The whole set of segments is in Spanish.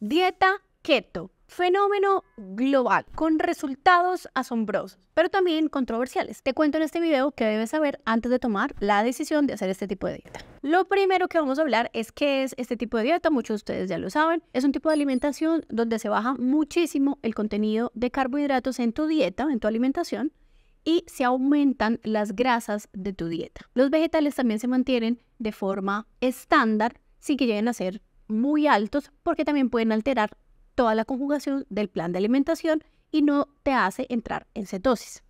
Dieta keto, fenómeno global con resultados asombrosos, pero también controversiales. Te cuento en este video qué debes saber antes de tomar la decisión de hacer este tipo de dieta. Lo primero que vamos a hablar es qué es este tipo de dieta, muchos de ustedes ya lo saben. Es un tipo de alimentación donde se baja muchísimo el contenido de carbohidratos en tu dieta, en tu alimentación, y se aumentan las grasas de tu dieta. Los vegetales también se mantienen de forma estándar sin que lleguen a ser muy altos, porque también pueden alterar toda la conjugación del plan de alimentación y no te hace entrar en cetosis.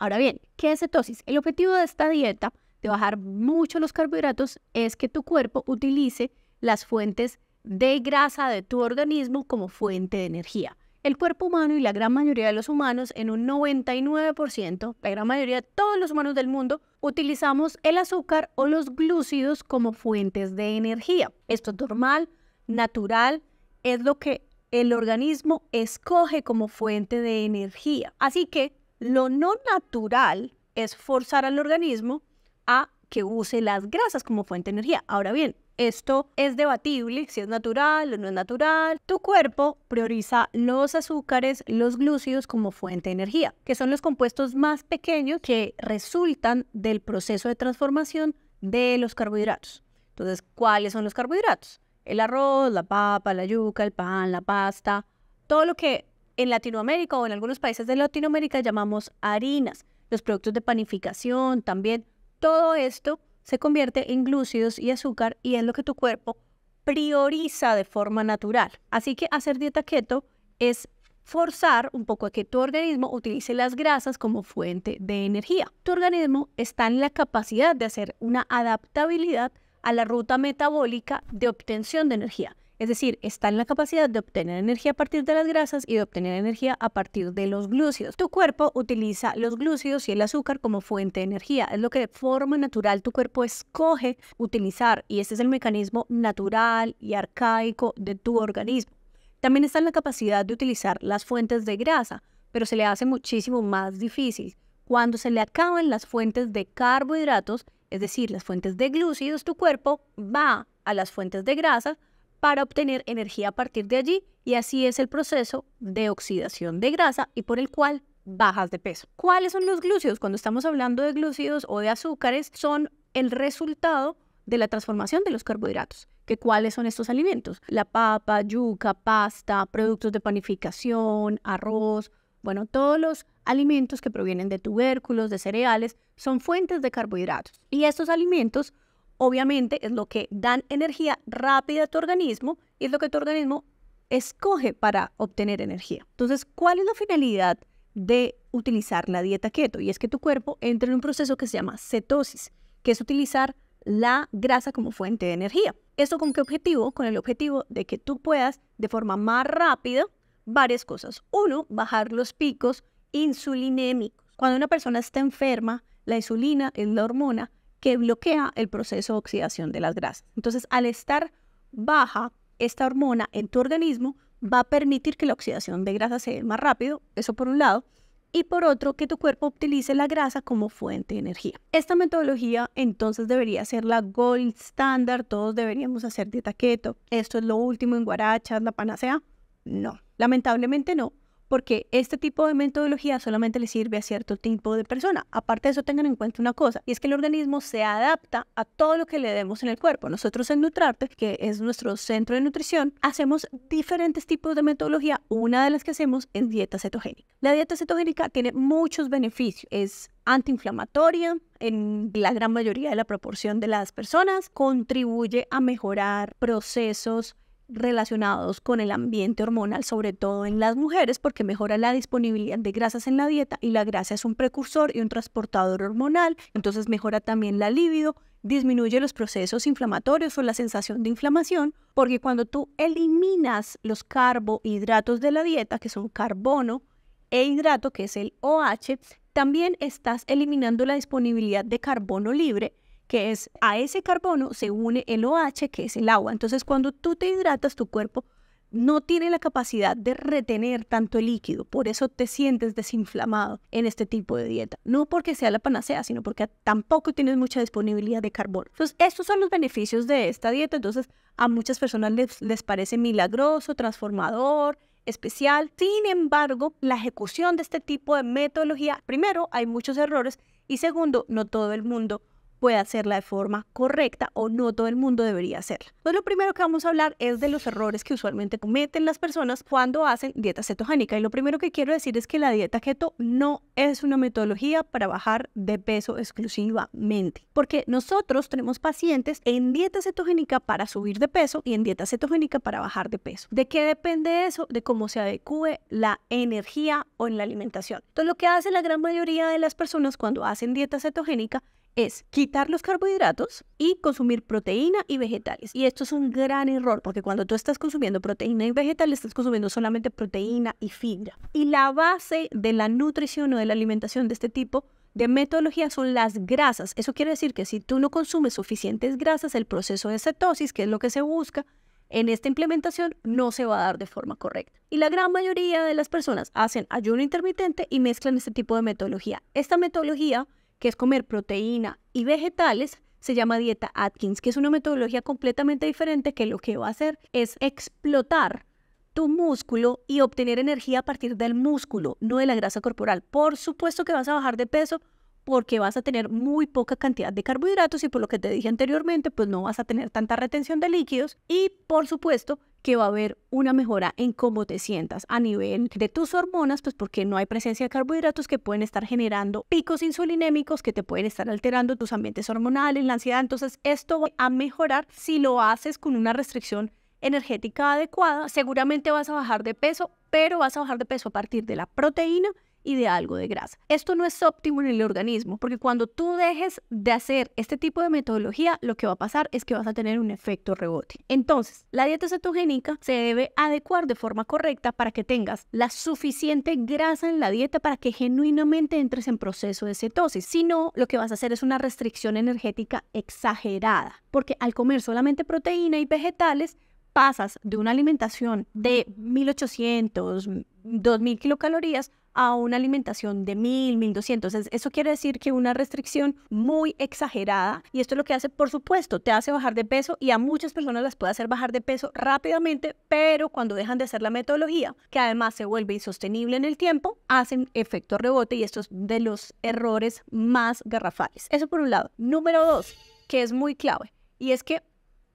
Ahora bien, ¿qué es cetosis? El objetivo de esta dieta, de bajar mucho los carbohidratos, es que tu cuerpo utilice las fuentes de grasa de tu organismo como fuente de energía. El cuerpo humano y la gran mayoría de los humanos, en un 99%, la gran mayoría de todos los humanos del mundo, utilizamos el azúcar o los glúcidos como fuentes de energía. Esto es normal, natural, es lo que el organismo escoge como fuente de energía. Así que lo no natural es forzar al organismo a que use las grasas como fuente de energía. Ahora bien, esto es debatible, si es natural o no es natural. Tu cuerpo prioriza los azúcares, los glúcidos como fuente de energía, que son los compuestos más pequeños que resultan del proceso de transformación de los carbohidratos. Entonces, ¿cuáles son los carbohidratos? El arroz, la papa, la yuca, el pan, la pasta, todo lo que en Latinoamérica o en algunos países de Latinoamérica llamamos harinas, los productos de panificación también, todo esto se convierte en glúcidos y azúcar y es lo que tu cuerpo prioriza de forma natural. Así que hacer dieta keto es forzar un poco a que tu organismo utilice las grasas como fuente de energía. Tu organismo está en la capacidad de hacer una adaptabilidad a la ruta metabólica de obtención de energía. Es decir, está en la capacidad de obtener energía a partir de las grasas y de obtener energía a partir de los glúcidos. Tu cuerpo utiliza los glúcidos y el azúcar como fuente de energía. Es lo que de forma natural tu cuerpo escoge utilizar y ese es el mecanismo natural y arcaico de tu organismo. También está en la capacidad de utilizar las fuentes de grasa, pero se le hace muchísimo más difícil. Cuando se le acaban las fuentes de carbohidratos, es decir, las fuentes de glúcidos, tu cuerpo va a las fuentes de grasa para obtener energía a partir de allí y así es el proceso de oxidación de grasa y por el cual bajas de peso. ¿Cuáles son los glúcidos? Cuando estamos hablando de glúcidos o de azúcares, son el resultado de la transformación de los carbohidratos. ¿Cuáles son estos alimentos? La papa, yuca, pasta, productos de panificación, arroz, bueno, todos los alimentos que provienen de tubérculos, de cereales, son fuentes de carbohidratos. Y estos alimentos, obviamente, es lo que dan energía rápida a tu organismo y es lo que tu organismo escoge para obtener energía. Entonces, ¿cuál es la finalidad de utilizar la dieta keto? Y es que tu cuerpo entra en un proceso que se llama cetosis, que es utilizar la grasa como fuente de energía. ¿Esto con qué objetivo? Con el objetivo de que tú puedas, de forma más rápida, varias cosas. Uno, bajar los picos insulinémicos. Cuando una persona está enferma, la insulina es la hormona que bloquea el proceso de oxidación de las grasas. Entonces, al estar baja esta hormona en tu organismo, va a permitir que la oxidación de grasa se dé más rápido, eso por un lado, y por otro, que tu cuerpo utilice la grasa como fuente de energía. Esta metodología entonces debería ser la gold standard, todos deberíamos hacer dieta keto, esto es lo último en guarachas, la panacea. No, lamentablemente no, porque este tipo de metodología solamente le sirve a cierto tipo de persona. Aparte de eso, tengan en cuenta una cosa, y es que el organismo se adapta a todo lo que le demos en el cuerpo. Nosotros en Nutrarte, que es nuestro centro de nutrición, hacemos diferentes tipos de metodología. Una de las que hacemos es dieta cetogénica. La dieta cetogénica tiene muchos beneficios. Es antiinflamatoria en la gran mayoría de la proporción de las personas, contribuye a mejorar procesos relacionados con el ambiente hormonal, sobre todo en las mujeres, porque mejora la disponibilidad de grasas en la dieta y la grasa es un precursor y un transportador hormonal, entonces mejora también la libido, disminuye los procesos inflamatorios o la sensación de inflamación, porque cuando tú eliminas los carbohidratos de la dieta, que son carbono e hidrato, que es el OH, también estás eliminando la disponibilidad de carbono libre, que es a ese carbono se une el OH, que es el agua. Entonces, cuando tú te hidratas, tu cuerpo no tiene la capacidad de retener tanto el líquido, por eso te sientes desinflamado en este tipo de dieta. No porque sea la panacea, sino porque tampoco tienes mucha disponibilidad de carbono. Entonces, estos son los beneficios de esta dieta. Entonces, a muchas personas les parece milagroso, transformador, especial. Sin embargo, la ejecución de este tipo de metodología, primero, hay muchos errores y segundo, no todo el mundo puede hacerla de forma correcta o no todo el mundo debería hacerla. Entonces, lo primero que vamos a hablar es de los errores que usualmente cometen las personas cuando hacen dieta cetogénica. Y lo primero que quiero decir es que la dieta keto no es una metodología para bajar de peso exclusivamente, porque nosotros tenemos pacientes en dieta cetogénica para subir de peso y en dieta cetogénica para bajar de peso. ¿De qué depende eso? De cómo se adecue la energía o en la alimentación. Entonces, lo que hace la gran mayoría de las personas cuando hacen dieta cetogénica es quitar los carbohidratos y consumir proteína y vegetales. Y esto es un gran error, porque cuando tú estás consumiendo proteína y vegetales, estás consumiendo solamente proteína y fibra. Y la base de la nutrición o de la alimentación de este tipo de metodología son las grasas. Eso quiere decir que si tú no consumes suficientes grasas, el proceso de cetosis, que es lo que se busca en esta implementación, no se va a dar de forma correcta. Y la gran mayoría de las personas hacen ayuno intermitente y mezclan este tipo de metodología. Esta metodología, que es comer proteína y vegetales, se llama dieta Atkins, que es una metodología completamente diferente, que lo que va a hacer es explotar tu músculo y obtener energía a partir del músculo, no de la grasa corporal. Por supuesto que vas a bajar de peso porque vas a tener muy poca cantidad de carbohidratos y, por lo que te dije anteriormente, pues no vas a tener tanta retención de líquidos y, por supuesto, que va a haber una mejora en cómo te sientas a nivel de tus hormonas, pues porque no hay presencia de carbohidratos que pueden estar generando picos insulinémicos que te pueden estar alterando tus ambientes hormonales, la ansiedad. Entonces, esto va a mejorar si lo haces con una restricción energética adecuada. Seguramente vas a bajar de peso, pero vas a bajar de peso a partir de la proteína y de algo de grasa. Esto no es óptimo en el organismo, porque cuando tú dejes de hacer este tipo de metodología, lo que va a pasar es que vas a tener un efecto rebote. Entonces, la dieta cetogénica se debe adecuar de forma correcta para que tengas la suficiente grasa en la dieta para que genuinamente entres en proceso de cetosis. Si no, lo que vas a hacer es una restricción energética exagerada, porque al comer solamente proteína y vegetales, pasas de una alimentación de 1.800, 2.000 kilocalorías a una alimentación de 1.000, 1.200. Eso quiere decir que una restricción muy exagerada, y esto es lo que hace, por supuesto, te hace bajar de peso, y a muchas personas las puede hacer bajar de peso rápidamente, pero cuando dejan de hacer la metodología, que además se vuelve insostenible en el tiempo, hacen efecto rebote, y esto es de los errores más garrafales. Eso por un lado. Número dos, que es muy clave, y es que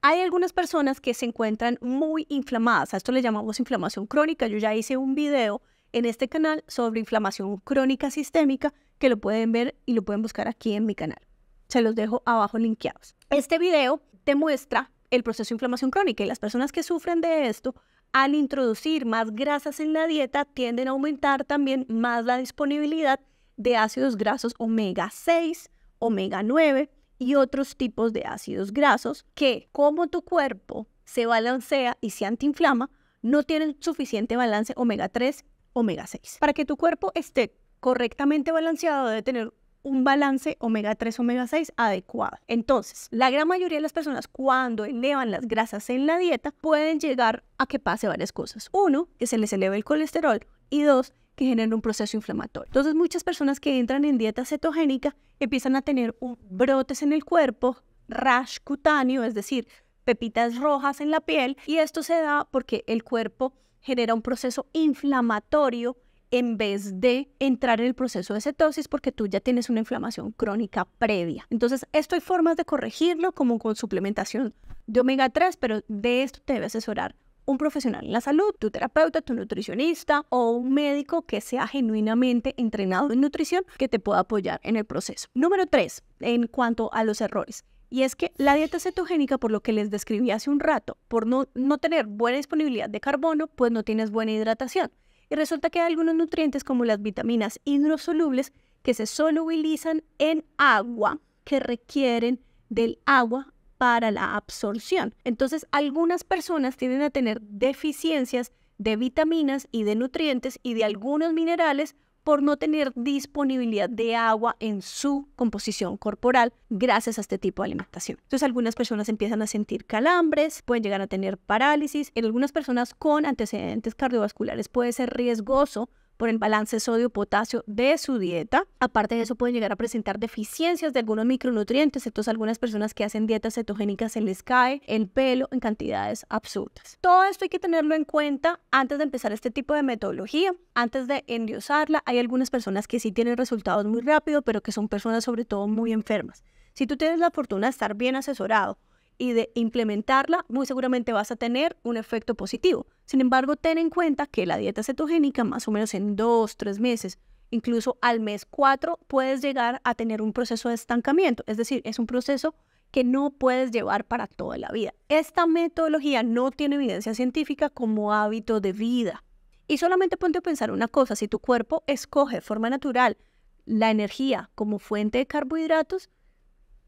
hay algunas personas que se encuentran muy inflamadas. A esto le llamamos inflamación crónica. Yo ya hice un video en este canal sobre inflamación crónica sistémica, que lo pueden ver y lo pueden buscar aquí en mi canal. Se los dejo abajo linkeados. Este video te muestra el proceso de inflamación crónica, y las personas que sufren de esto, al introducir más grasas en la dieta, tienden a aumentar también más la disponibilidad de ácidos grasos omega 6, omega 9 y otros tipos de ácidos grasos que, como tu cuerpo se balancea y se antiinflama, no tienen suficiente balance omega 3, omega 6. Para que tu cuerpo esté correctamente balanceado, debe tener un balance omega 3, omega 6 adecuado. Entonces, la gran mayoría de las personas, cuando elevan las grasas en la dieta, pueden llegar a que pase varias cosas. Uno, que se les eleve el colesterol, y dos, que genera un proceso inflamatorio. Entonces, muchas personas que entran en dieta cetogénica empiezan a tener brotes en el cuerpo, rash cutáneo, es decir, pepitas rojas en la piel, y esto se da porque el cuerpo genera un proceso inflamatorio en vez de entrar en el proceso de cetosis, porque tú ya tienes una inflamación crónica previa. Entonces, esto hay formas de corregirlo, como con suplementación de omega 3, pero de esto te debe asesorar un profesional en la salud, tu terapeuta, tu nutricionista o un médico que sea genuinamente entrenado en nutrición que te pueda apoyar en el proceso. Número 3, en cuanto a los errores, y es que la dieta cetogénica, por lo que les describí hace un rato, por no tener buena disponibilidad de carbono, pues no tienes buena hidratación. Y resulta que hay algunos nutrientes, como las vitaminas hidrosolubles, que se solubilizan en agua, que requieren del agua para la absorción. Entonces, algunas personas tienden a tener deficiencias de vitaminas y de nutrientes y de algunos minerales por no tener disponibilidad de agua en su composición corporal gracias a este tipo de alimentación. Entonces algunas personas empiezan a sentir calambres, pueden llegar a tener parálisis. En algunas personas con antecedentes cardiovasculares puede ser riesgoso por el balance sodio-potasio de su dieta. Aparte de eso, pueden llegar a presentar deficiencias de algunos micronutrientes. Entonces, algunas personas que hacen dietas cetogénicas se les cae el pelo en cantidades absurdas. Todo esto hay que tenerlo en cuenta antes de empezar este tipo de metodología, antes de endiosarla. Hay algunas personas que sí tienen resultados muy rápido, pero que son personas sobre todo muy enfermas. Si tú tienes la fortuna de estar bien asesorado y de implementarla, muy seguramente vas a tener un efecto positivo. Sin embargo, ten en cuenta que la dieta cetogénica más o menos en 2, 3 meses, incluso al mes 4, puedes llegar a tener un proceso de estancamiento. Es decir, es un proceso que no puedes llevar para toda la vida. Esta metodología no tiene evidencia científica como hábito de vida. Y solamente ponte a pensar una cosa, si tu cuerpo escoge de forma natural la energía como fuente de carbohidratos,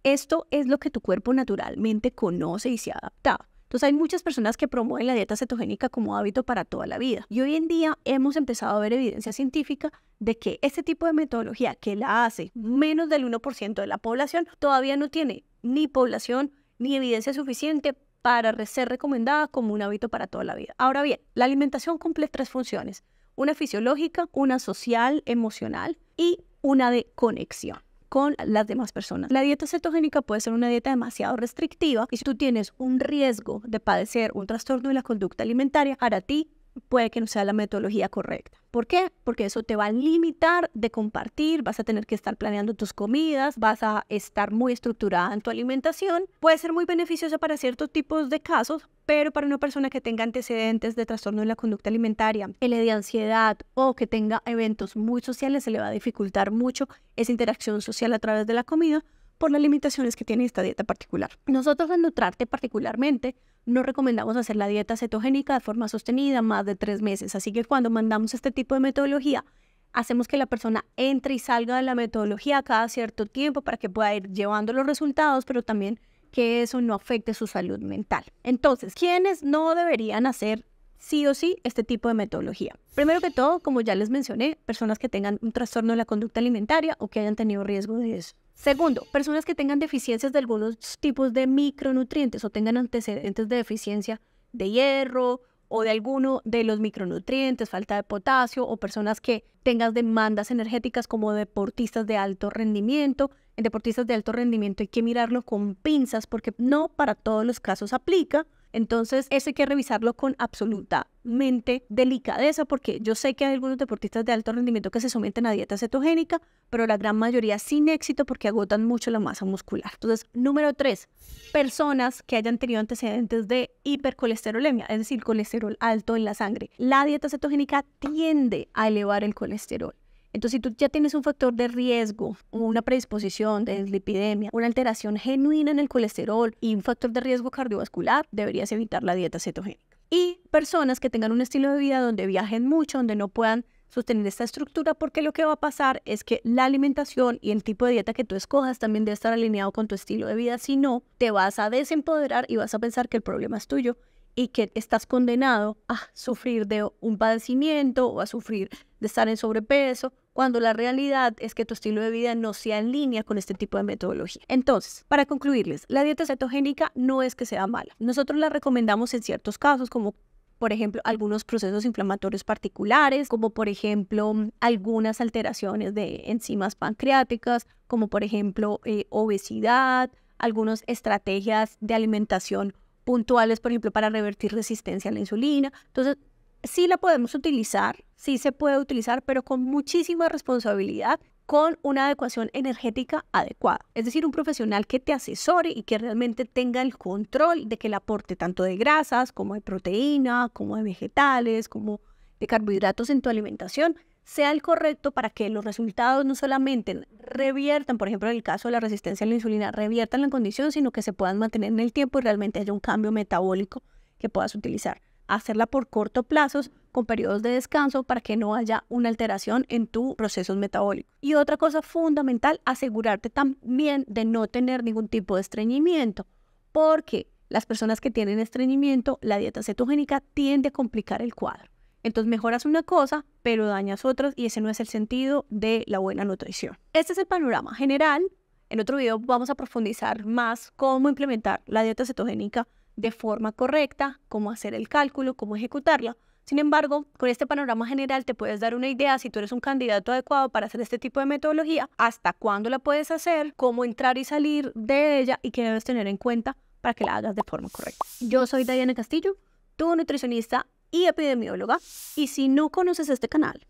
esto es lo que tu cuerpo naturalmente conoce y se ha adaptado. Entonces hay muchas personas que promueven la dieta cetogénica como hábito para toda la vida. Y hoy en día hemos empezado a ver evidencia científica de que este tipo de metodología que la hace menos del 1% de la población todavía no tiene ni población ni evidencia suficiente para ser recomendada como un hábito para toda la vida. Ahora bien, la alimentación cumple 3 funciones. Una fisiológica, una social, emocional y una de conexión con las demás personas. La dieta cetogénica puede ser una dieta demasiado restrictiva y si tú tienes un riesgo de padecer un trastorno de la conducta alimentaria, para ti puede que no sea la metodología correcta. ¿Por qué? Porque eso te va a limitar de compartir, vas a tener que estar planeando tus comidas, vas a estar muy estructurada en tu alimentación. Puede ser muy beneficiosa para ciertos tipos de casos, pero para una persona que tenga antecedentes de trastorno de la conducta alimentaria, el de ansiedad o que tenga eventos muy sociales, se le va a dificultar mucho esa interacción social a través de la comida por las limitaciones que tiene esta dieta particular. Nosotros en Nutrarte particularmente no recomendamos hacer la dieta cetogénica de forma sostenida más de 3 meses, así que cuando mandamos este tipo de metodología, hacemos que la persona entre y salga de la metodología cada cierto tiempo para que pueda ir llevando los resultados, pero también que eso no afecte su salud mental. Entonces, ¿quiénes no deberían hacer sí o sí este tipo de metodología? Primero que todo, como ya les mencioné, personas que tengan un trastorno de la conducta alimentaria o que hayan tenido riesgo de eso. Segundo, personas que tengan deficiencias de algunos tipos de micronutrientes o tengan antecedentes de deficiencia de hierro o de alguno de los micronutrientes, falta de potasio, o personas que tengan demandas energéticas como deportistas de alto rendimiento. En deportistas de alto rendimiento hay que mirarlo con pinzas porque no para todos los casos aplica. Entonces eso hay que revisarlo con absolutamente delicadeza porque yo sé que hay algunos deportistas de alto rendimiento que se someten a dieta cetogénica, pero la gran mayoría sin éxito porque agotan mucho la masa muscular. Entonces, número 3, personas que hayan tenido antecedentes de hipercolesterolemia, es decir, colesterol alto en la sangre. La dieta cetogénica tiende a elevar el colesterol. Entonces, si tú ya tienes un factor de riesgo, una predisposición de dislipidemia, una alteración genuina en el colesterol y un factor de riesgo cardiovascular, deberías evitar la dieta cetogénica. Y personas que tengan un estilo de vida donde viajen mucho, donde no puedan sostener esta estructura, porque lo que va a pasar es que la alimentación y el tipo de dieta que tú escojas también debe estar alineado con tu estilo de vida. Si no, te vas a desempoderar y vas a pensar que el problema es tuyo y que estás condenado a sufrir de un padecimiento o a sufrir de estar en sobrepeso, cuando la realidad es que tu estilo de vida no sea en línea con este tipo de metodología. Entonces, para concluirles, la dieta cetogénica no es que sea mala. Nosotros la recomendamos en ciertos casos, como por ejemplo algunos procesos inflamatorios particulares, como por ejemplo algunas alteraciones de enzimas pancreáticas, como por ejemplo obesidad, algunas estrategias de alimentación puntuales, por ejemplo, para revertir resistencia a la insulina. Entonces, sí la podemos utilizar, sí se puede utilizar, pero con muchísima responsabilidad, con una adecuación energética adecuada. Es decir, un profesional que te asesore y que realmente tenga el control de que el aporte tanto de grasas, como de proteína, como de vegetales, como de carbohidratos en tu alimentación, sea el correcto para que los resultados no solamente reviertan, por ejemplo, en el caso de la resistencia a la insulina, reviertan la condición, sino que se puedan mantener en el tiempo y realmente haya un cambio metabólico que puedas utilizar. Hacerla por corto plazo, con periodos de descanso, para que no haya una alteración en tus procesos metabólicos. Y otra cosa fundamental, asegurarte también de no tener ningún tipo de estreñimiento, porque las personas que tienen estreñimiento, la dieta cetogénica tiende a complicar el cuadro. Entonces mejoras una cosa, pero dañas otras, y ese no es el sentido de la buena nutrición. Este es el panorama general. En otro video vamos a profundizar más cómo implementar la dieta cetogénica de forma correcta, cómo hacer el cálculo, cómo ejecutarla. Sin embargo, con este panorama general te puedes dar una idea si tú eres un candidato adecuado para hacer este tipo de metodología, hasta cuándo la puedes hacer, cómo entrar y salir de ella y qué debes tener en cuenta para que la hagas de forma correcta. Yo soy Diana Castillo, tu nutricionista y epidemióloga, y si no conoces este canal,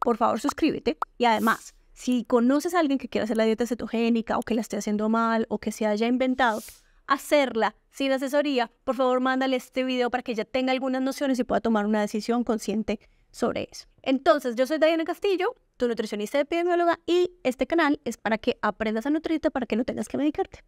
por favor suscríbete, y además, si conoces a alguien que quiera hacer la dieta cetogénica o que la esté haciendo mal o que se haya inventado hacerla sin asesoría, por favor mándale este video para que ella tenga algunas nociones y pueda tomar una decisión consciente sobre eso. Entonces, yo soy Dahiana Castillo, tu nutricionista y epidemióloga, y este canal es para que aprendas a nutrirte, para que no tengas que medicarte.